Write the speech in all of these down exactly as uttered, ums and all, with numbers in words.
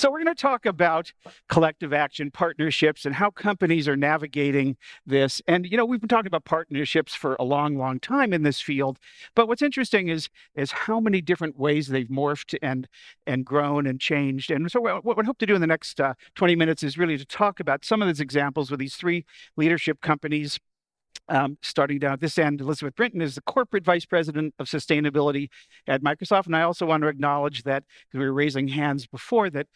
So we're going to talk about collective action partnerships and how companies are navigating this. And, you know, we've been talking about partnerships for a long, long time in this field. But what's interesting is, is how many different ways they've morphed and, and grown and changed. And so what we hope to do in the next uh, twenty minutes is really to talk about some of those examples with these three leadership companies. Um, starting down at this end, Elizabeth Brinton is the Corporate Vice President of Sustainability at Microsoft. And I also want to acknowledge that, because we were raising hands before, that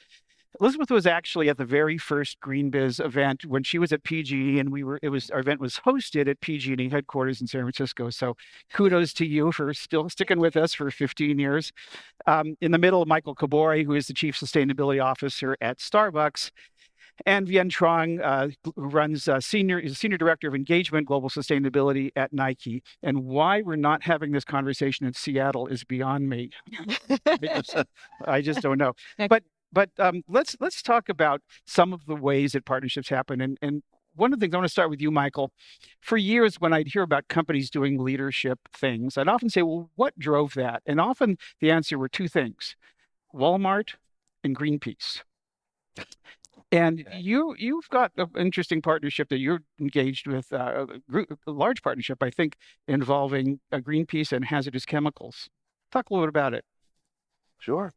Elizabeth was actually at the very first GreenBiz event when she was at P G E, and we were, it was, our event was hosted at P G and E headquarters in San Francisco. So kudos to you for still sticking with us for fifteen years. Um, in the middle, Michael Kobori, who is the Chief Sustainability Officer at Starbucks. And Vien Truong, uh, who runs uh, senior is senior director of engagement, global sustainability at Nike. And why we're not having this conversation in Seattle is beyond me. I just don't know. But but um, let's let's talk about some of the ways that partnerships happen. And and one of the things I want to start with you, Michael. For years, when I'd hear about companies doing leadership things, I'd often say, well, what drove that? And often the answer were two things: Walmart and Greenpeace. And you, you've got an interesting partnership that you're engaged with, uh, a, group, a large partnership, I think, involving uh, Greenpeace and hazardous chemicals. Talk a little bit about it. Sure.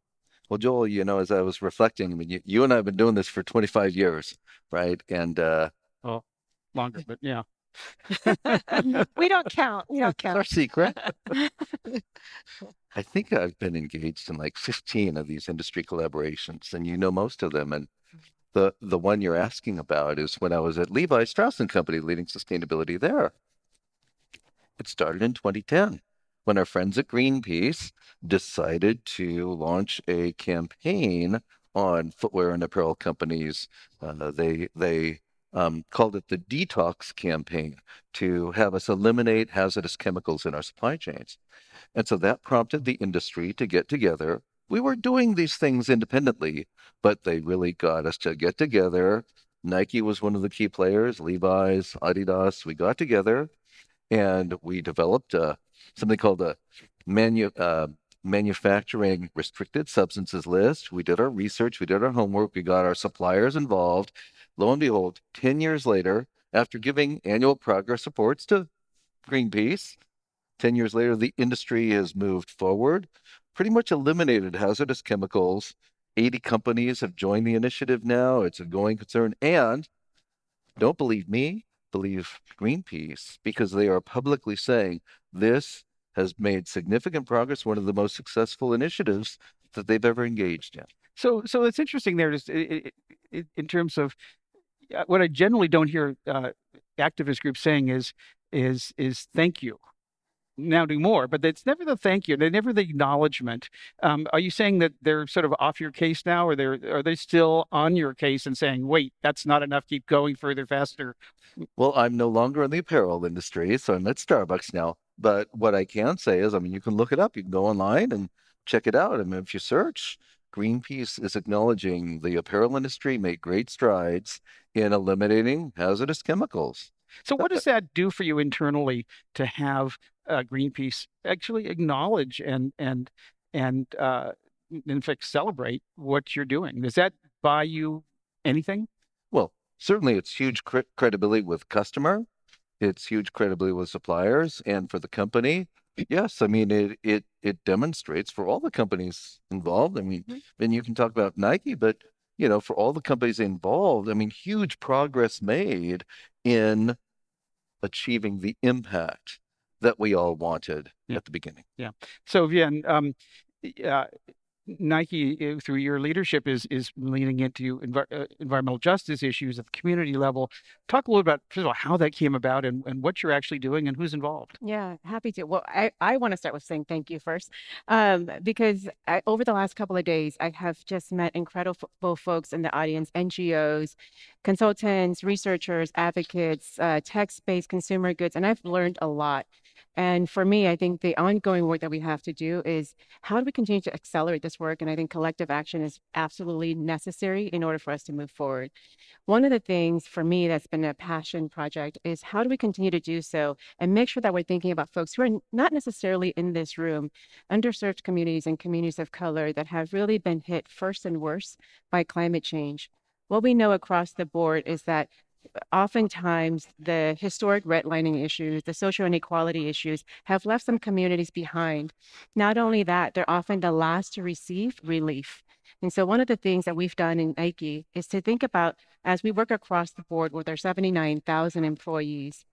Well, Joel, you know, as I was reflecting, I mean, you, you and I have been doing this for twenty-five years, right? And uh, oh, longer, but yeah. We don't count. We don't count. It's our secret. I think I've been engaged in like fifteen of these industry collaborations, and you know most of them. And the the one you're asking about is when I was at Levi Strauss and Company leading sustainability there. It started in twenty ten when our friends at Greenpeace decided to launch a campaign on footwear and apparel companies. Uh, they they Um, called it the Detox campaign, to have us eliminate hazardous chemicals in our supply chains. And so that prompted the industry to get together. We were doing these things independently, but they really got us to get together. Nike was one of the key players, Levi's, Adidas. We got together and we developed uh, something called the manu uh, Manufacturing Restricted Substances List. We did our research, we did our homework, we got our suppliers involved. Lo and behold, ten years later, after giving annual progress reports to Greenpeace, ten years later, the industry has moved forward, pretty much eliminated hazardous chemicals. eighty companies have joined the initiative now. It's a going concern. And don't believe me, believe Greenpeace, because they are publicly saying this has made significant progress, one of the most successful initiatives that they've ever engaged in. So, so it's interesting there just it, it, in terms of, what I generally don't hear uh, activist groups saying is, is, is thank you. Now do more, but it's never the thank you. They're never the acknowledgement. Um, are you saying that they're sort of off your case now, or they're, are they still on your case and saying, wait, that's not enough, keep going further, faster? Well, I'm no longer in the apparel industry, so I'm at Starbucks now. But what I can say is, I mean, you can look it up. You can go online and check it out. I mean, if you search, Greenpeace is acknowledging the apparel industry made great strides in eliminating hazardous chemicals. So what does that do for you internally to have uh, Greenpeace actually acknowledge and and and uh, in fact celebrate what you're doing? Does that buy you anything? Well, certainly it's huge cre credibility with customer. It's huge credibility with suppliers and for the company. Yes, I mean, it, it it demonstrates for all the companies involved. I mean, mm-hmm. and you can talk about Nike, but, you know, for all the companies involved, I mean, huge progress made in achieving the impact that we all wanted yeah. at the beginning. Yeah. So, Vien, um, uh, Nike, through your leadership, is is leaning into env uh, environmental justice issues at the community level. Talk a little about, first of all, how that came about and, and what you're actually doing and who's involved. Yeah, happy to. Well, I, I want to start with saying thank you first, um, because I, over the last couple of days, I have just met incredible folks in the audience, N G Os, consultants, researchers, advocates, uh, tech-based consumer goods, and I've learned a lot. And for me, I think the ongoing work that we have to do is how do we continue to accelerate this this work, and I think collective action is absolutely necessary in order for us to move forward. One of the things for me that's been a passion project is how do we continue to do so and make sure that we're thinking about folks who are not necessarily in this room, underserved communities and communities of color that have really been hit first and worse by climate change. What we know across the board is that oftentimes the historic redlining issues, the social inequality issues have left some communities behind. Not only that, they're often the last to receive relief. And so one of the things that we've done in Nike is to think about, as we work across the board with our seventy-nine thousand employees,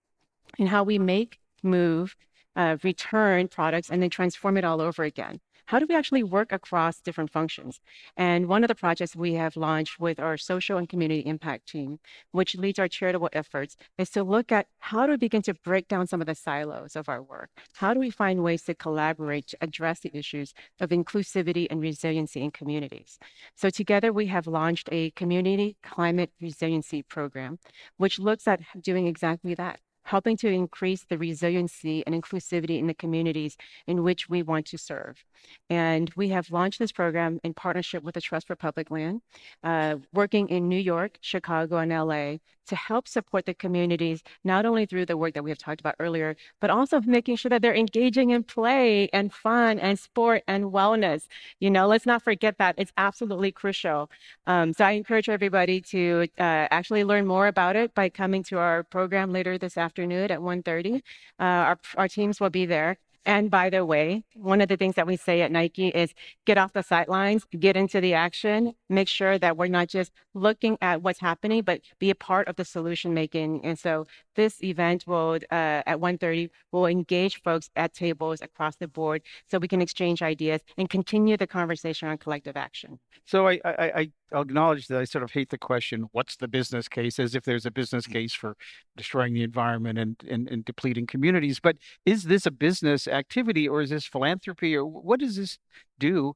and how we make, move, uh, return products and then transform it all over again. How do we actually work across different functions? And one of the projects we have launched with our social and community impact team, which leads our charitable efforts, is to look at how do we begin to break down some of the silos of our work? How do we find ways to collaborate to address the issues of inclusivity and resiliency in communities? So together we have launched a community climate resiliency program, which looks at doing exactly that, helping to increase the resiliency and inclusivity in the communities in which we want to serve. And we have launched this program in partnership with the Trust for Public Land, uh, working in New York, Chicago, and L A to help support the communities, not only through the work that we have talked about earlier, but also making sure that they're engaging in play and fun and sport and wellness. You know, let's not forget that. It's absolutely crucial. Um, so I encourage everybody to uh, actually learn more about it by coming to our program later this afternoon. Afternoon at one thirty. Uh, our, our teams will be there. And by the way, one of the things that we say at Nike is get off the sidelines, get into the action, make sure that we're not just looking at what's happening, but be a part of the solution making. And so this event will, uh, at one thirty, will engage folks at tables across the board so we can exchange ideas and continue the conversation on collective action. So I, I, I acknowledge that I sort of hate the question, what's the business case, as if there's a business case for destroying the environment and, and, and depleting communities. But is this a business activity, or is this philanthropy, or what does this do,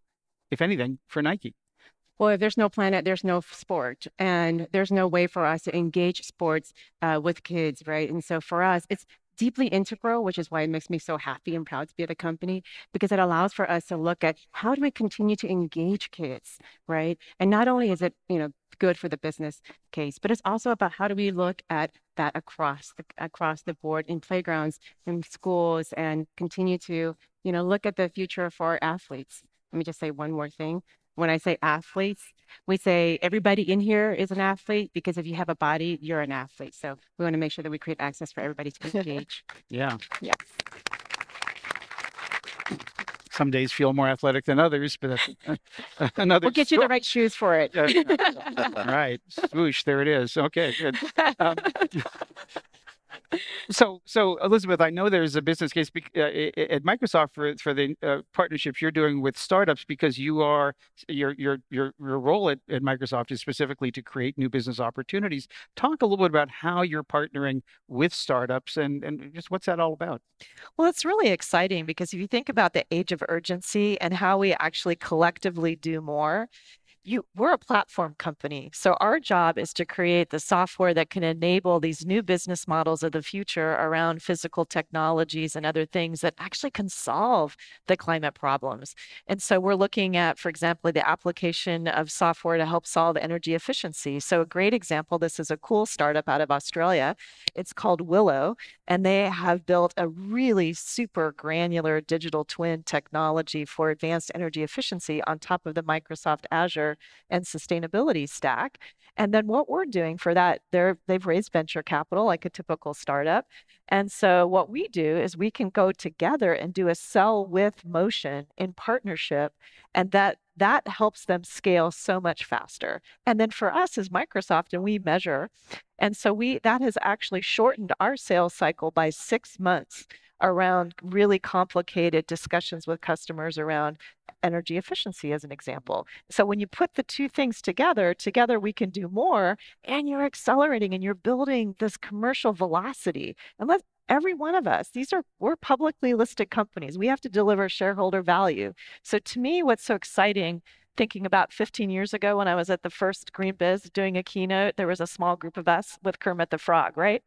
if anything, for Nike? Well, if there's no planet, there's no sport, and there's no way for us to engage sports uh, with kids, right? And so for us, it's deeply integral, which is why it makes me so happy and proud to be at the company, because it allows for us to look at how do we continue to engage kids, right? And not only is it, you know, good for the business case, but it's also about how do we look at that across the, across the board in playgrounds, in schools, and continue to, you know, look at the future for our athletes. Let me just say one more thing. When I say athletes, we say everybody in here is an athlete, because if you have a body, you're an athlete. So we want to make sure that we create access for everybody to engage. Yeah. Yes. Some days feel more athletic than others, but that's another. We'll get story. You the right shoes for it. All right. Swoosh. There it is. Okay. Good. Um, So, so Elizabeth, I know there's a business case uh, at Microsoft for for the uh, partnerships you're doing with startups, because you are your your your your role at, at Microsoft is specifically to create new business opportunities. Talk a little bit about how you're partnering with startups and and just what's that all about? Well, it's really exciting, because if you think about the age of urgency and how we actually collectively do more. You, we're a platform company, so our job is to create the software that can enable these new business models of the future around physical technologies and other things that actually can solve the climate problems. And so we're looking at, for example, the application of software to help solve energy efficiency. So a great example, this is a cool startup out of Australia. It's called Willow, and they have built a really super granular digital twin technology for advanced energy efficiency on top of the Microsoft Azure and sustainability stack. And then what we're doing for that, they're, they've raised venture capital like a typical startup. And so what we do is we can go together and do a sell with motion in partnership, and that that helps them scale so much faster. And then for us as Microsoft, and we measure, and so we that has actually shortened our sales cycle by six months around really complicated discussions with customers around energy efficiency, as an example. So when you put the two things together, together we can do more, and you're accelerating and you're building this commercial velocity. And let every one of us, these are, we're publicly listed companies. We have to deliver shareholder value. So to me, what's so exciting thinking about fifteen years ago when I was at the first GreenBiz doing a keynote, there was a small group of us with Kermit the Frog, right?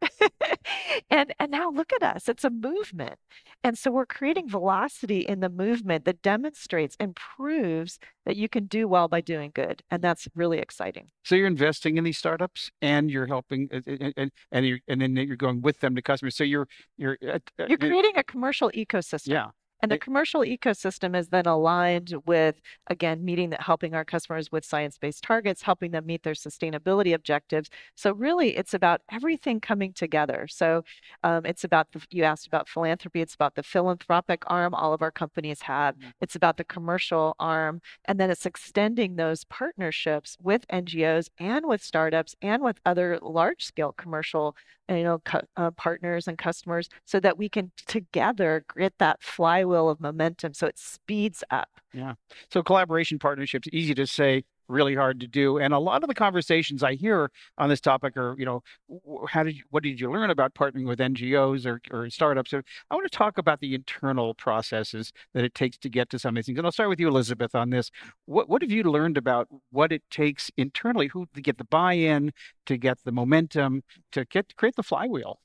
and and now look at us, it's a movement. And so we're creating velocity in the movement that demonstrates and proves that you can do well by doing good. And that's really exciting. So you're investing in these startups and you're helping and, and, and, you're, and then you're going with them to customers. So you're, you're, uh, you're creating a commercial ecosystem. Yeah. And the commercial ecosystem is then aligned with, again, meeting that, helping our customers with science-based targets, helping them meet their sustainability objectives. So really, it's about everything coming together. So um, it's about, the, you asked about philanthropy, it's about the philanthropic arm all of our companies have. It's about the commercial arm. And then it's extending those partnerships with N G Os and with startups and with other large-scale commercial you know, uh, partners and customers so that we can together get that flywheel of momentum so it speeds up. Yeah. So collaboration partnerships, easy to say, really hard to do. And a lot of the conversations I hear on this topic are, you know, how did you, what did you learn about partnering with N G Os or, or startups? I want to talk about the internal processes that it takes to get to some of these things. And I'll start with you, Elizabeth, on this. What, what have you learned about what it takes internally who to get the buy-in, to get the momentum, to get create the flywheel?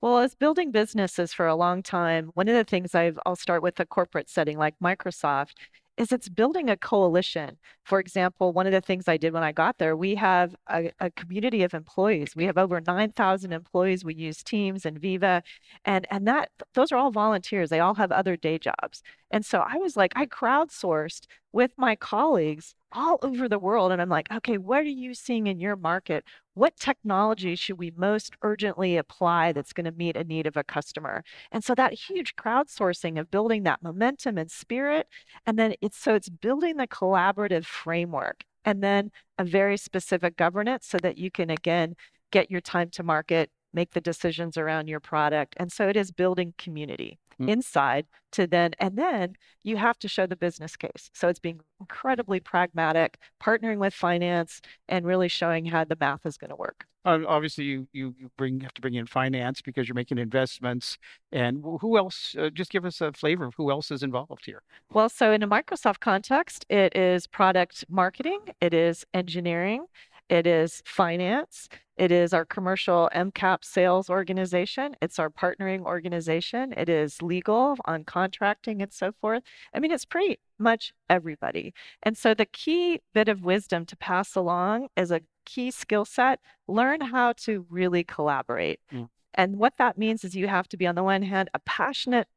Well, as building businesses for a long time, one of the things I've, I'll start with a corporate setting like Microsoft is it's building a coalition. For example, one of the things I did when I got there, we have a, a community of employees. We have over nine thousand employees. We use Teams and Viva, and, and that those are all volunteers. They all have other day jobs. And so I was like, I crowdsourced with my colleagues all over the world. And I'm like, okay, what are you seeing in your market? What technology should we most urgently apply that's going to meet a need of a customer? And so that huge crowdsourcing of building that momentum and spirit, and then it's so it's building the collaborative framework and then a very specific governance so that you can, again, get your time to market, make the decisions around your product. And so it is building community inside to then, and then you have to show the business case. So it's being incredibly pragmatic, partnering with finance, and really showing how the math is going to work. Um, obviously, you you bring have to bring in finance because you're making investments. And who else? Uh, just give us a flavor of who else is involved here. Well, so in a Microsoft context, it is product marketing, it is engineering, it is finance. It is our commercial M CAP sales organization. It's our partnering organization. It is legal on contracting and so forth. I mean, it's pretty much everybody. And so the key bit of wisdom to pass along is a key skill set. Learn how to really collaborate. Mm. And what that means is you have to be, on the one hand, a passionate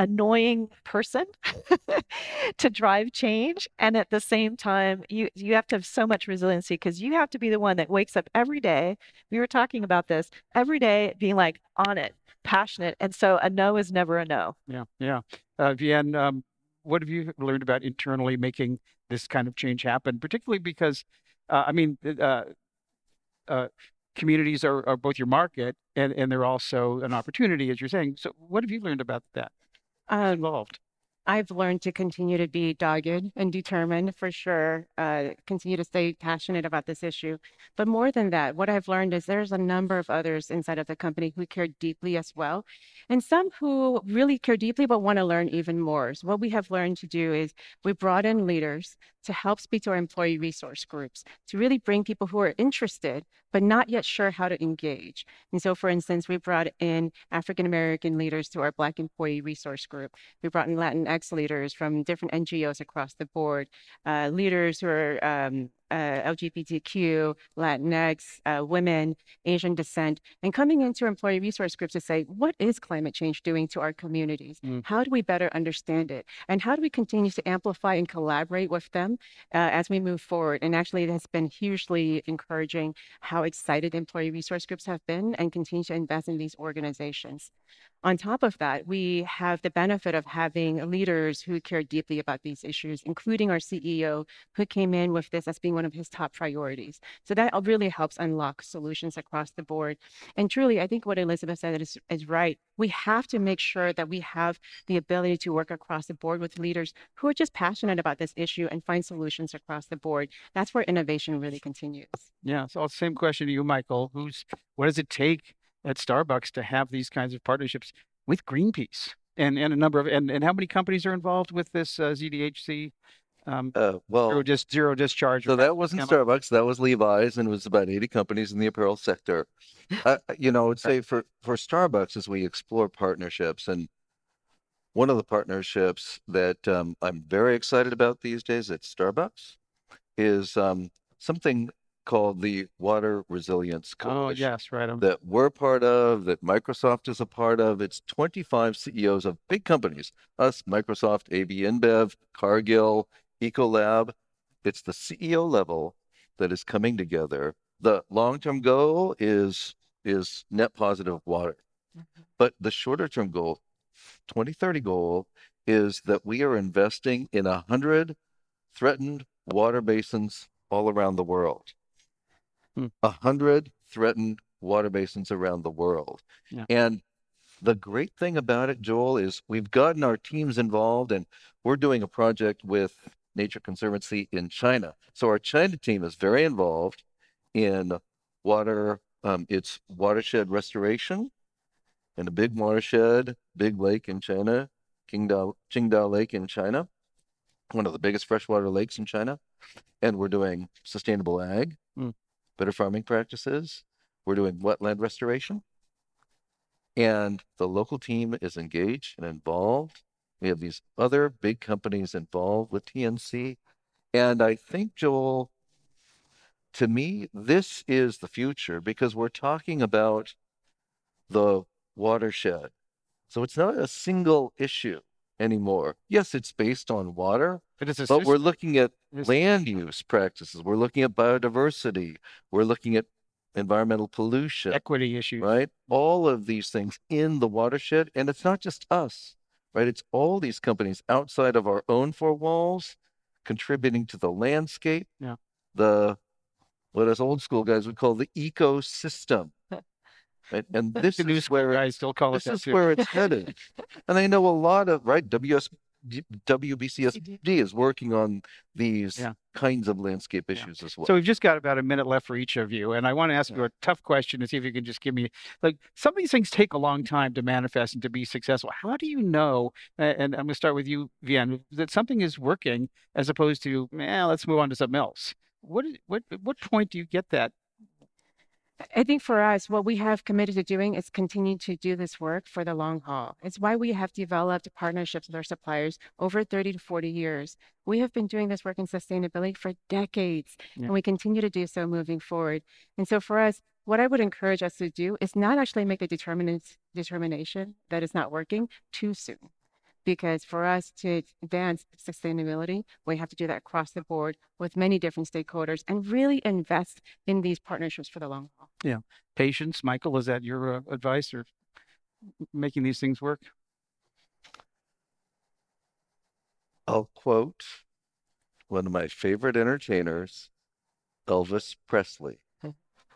annoying person to drive change. And at the same time, you, you have to have so much resiliency because you have to be the one that wakes up every day. We were talking about this every day being like on it, passionate. And so a no is never a no. Yeah. Yeah. Uh, Vien, um, what have you learned about internally making this kind of change happen, particularly because, uh, I mean, uh, uh, communities are, are both your market and, and they're also an opportunity, as you're saying. So what have you learned about that? Um, involved. I've learned to continue to be dogged and determined for sure, uh, continue to stay passionate about this issue. But more than that, what I've learned is there's a number of others inside of the company who care deeply as well, and some who really care deeply but want to learn even more. So what we have learned to do is we brought in leaders to help speak to our employee resource groups, to really bring people who are interested but not yet sure how to engage. And so, for instance, we brought in African-American leaders to our Black Employee Resource Group. We brought in Latinx leaders from different N G Os across the board, uh, leaders who are um, uh, L G B T Q, Latinx, uh, women, Asian descent, and coming into employee resource groups to say, what is climate change doing to our communities? Mm. How do we better understand it? And how do we continue to amplify and collaborate with them Uh, as we move forward? And actually, it has been hugely encouraging how excited employee resource groups have been and continue to invest in these organizations. On top of that, we have the benefit of having leaders who care deeply about these issues, including our C E O, who came in with this as being one of his top priorities. So that really helps unlock solutions across the board. And truly, I think what Elizabeth said is, is right. We have to make sure that we have the ability to work across the board with leaders who are just passionate about this issue and find solutions across the board. That's where innovation really continues. Yeah, so same question to you, Michael. Who's, what does it take at Starbucks to have these kinds of partnerships with Greenpeace and, and a number of, and, and how many companies are involved with this uh, Z D H C Um, uh, well, zero, just zero discharge. So that wasn't Starbucks. That was Levi's, and it was about eighty companies in the apparel sector. uh, you know, I would say for, for Starbucks, as we explore partnerships, and one of the partnerships that um, I'm very excited about these days at Starbucks is um, something called the Water Resilience Coach. Oh, yes, right. I'm... That we're part of, that Microsoft is a part of. It's twenty-five C E Os of big companies, us, Microsoft, A B InBev, Cargill, Ecolab. It's the C E O level that is coming together. The long-term goal is, is net positive water. Mm-hmm. But the shorter-term goal, twenty thirty goal, is that we are investing in one hundred threatened water basins all around the world. Hmm. one hundred threatened water basins around the world. Yeah. And the great thing about it, Joel, is we've gotten our teams involved, and we're doing a project with Nature Conservancy in China. So our China team is very involved in water, um, it's watershed restoration, and a big watershed, big lake in China, Qingdao, Qingdao Lake in China, one of the biggest freshwater lakes in China. And we're doing sustainable ag, mm. better farming practices. We're doing wetland restoration. And the local team is engaged and involved. We have these other big companies involved with T N C. And I think, Joel, to me, this is the future, because we're talking about the watershed. So it's not a single issue anymore. Yes, it's based on water, but, it's but we're looking at land use practices. We're looking at biodiversity. We're looking at environmental pollution. Equity issues. Right? All of these things in the watershed. And it's not just us, right? It's all these companies outside of our own four walls contributing to the landscape, yeah. the, what us old school guys would call the ecosystem. Right? And this the is where I still call this it. This is too. where it's headed, and I know a lot of right. W B C S D is working on these yeah. kinds of landscape issues yeah. as well. So we've just got about a minute left for each of you, and I want to ask yeah. you a tough question to see if you can just give me, like, some of these things take a long time to manifest and to be successful. How do you know? And I'm going to start with you, Vien, that something is working as opposed to, eh, let's move on to something else. What what what point do you get that? I think for us, what we have committed to doing is continue to do this work for the long haul. It's why we have developed partnerships with our suppliers over thirty to forty years. We have been doing this work in sustainability for decades, yeah. and we continue to do so moving forward. And so for us, what I would encourage us to do is not actually make a determination that it's not working too soon. Because for us to advance sustainability, we have to do that across the board with many different stakeholders and really invest in these partnerships for the long haul. Yeah. Patience, Michael, is that your uh, advice or making these things work? I'll quote one of my favorite entertainers, Elvis Presley.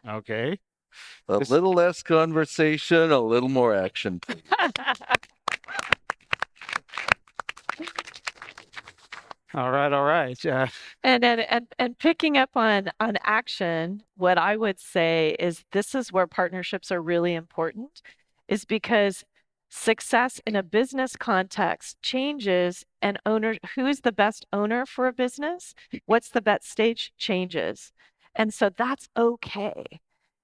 Okay. A this... little less conversation, a little more action, please. All right, all right. Uh, and, and and and picking up on on action, what I would say is this is where partnerships are really important, is because success in a business context changes, and owner who is the best owner for a business, what's the best stage changes, and so that's okay.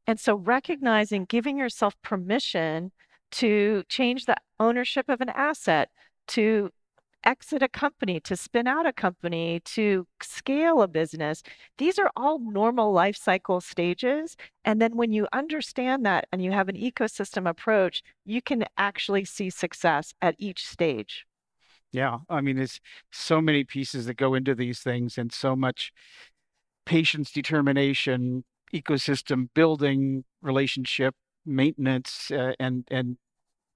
And so recognizing, giving yourself permission to change the ownership of an asset, to exit a company, to spin out a company, to scale a business. These are all normal life cycle stages. And then when you understand that and you have an ecosystem approach, you can actually see success at each stage. Yeah. I mean, there's so many pieces that go into these things, and so much patience, determination, ecosystem building, relationship, maintenance, uh, and, and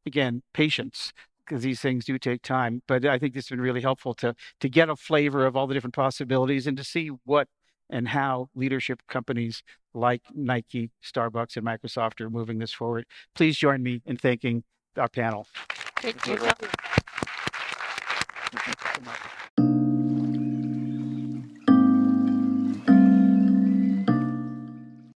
again, patience. Because these things do take time. But I think this has been really helpful to to get a flavor of all the different possibilities, and to see what and how leadership companies like Nike, Starbucks, and Microsoft are moving this forward. Please join me in thanking our panel. Thank you. Thank you so much.